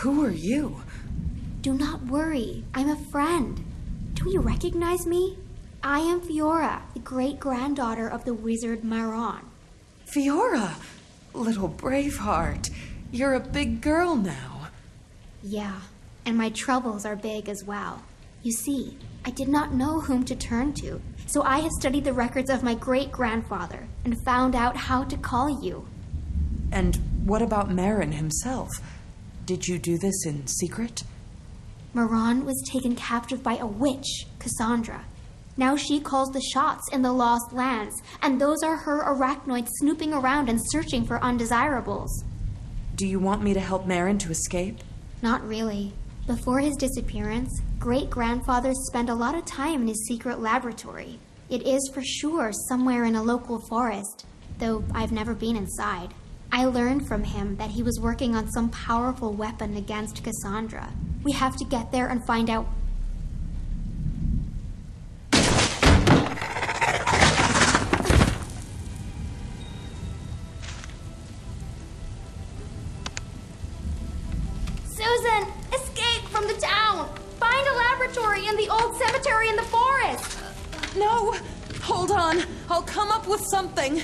Who are you? Do not worry. I'm a friend. Do you recognize me? I am Fiora, the great-granddaughter of the wizard Maron. Fiora! Little Braveheart. You're a big girl now. Yeah, and my troubles are big as well. You see, I did not know whom to turn to, so I have studied the records of my great-grandfather and found out how to call you. And what about Maron himself? Did you do this in secret? Maron was taken captive by a witch, Cassandra. Now she calls the shots in the Lost Lands, and those are her Arachnoid snooping around and searching for undesirables. Do you want me to help Maron to escape? Not really. Before his disappearance, great-grandfather spent a lot of time in his secret laboratory. It is for sure somewhere in a local forest, though I've never been inside. I learned from him that he was working on some powerful weapon against Cassandra. We have to get there and find out. Susan! Escape from the town! Find a laboratory in the old cemetery in the forest! No! Hold on! I'll come up with something!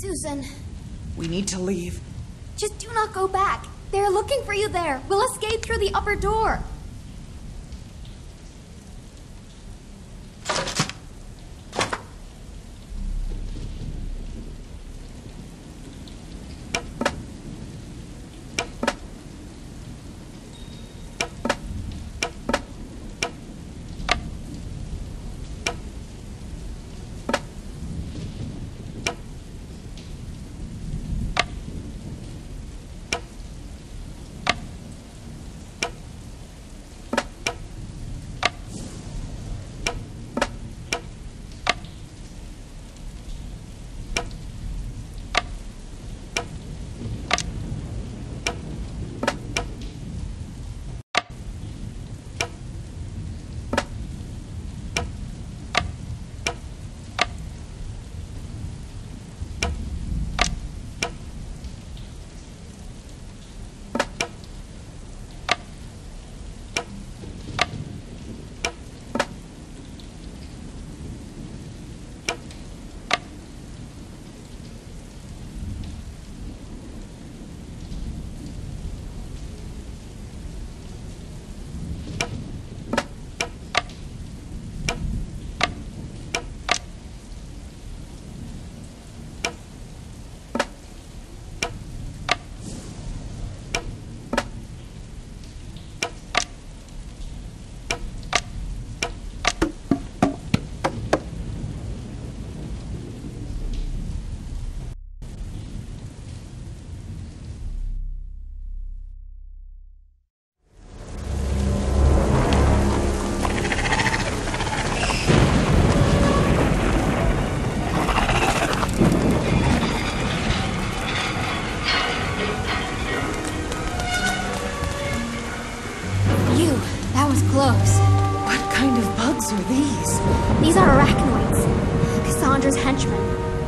Susan. We need to leave. Just do not go back. They're looking for you there. We'll escape through the upper door. are Arachnoids. Cassandra's henchmen.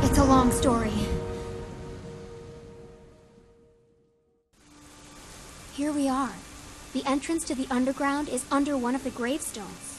It's a long story. Here we are. The entrance to the underground is under one of the gravestones.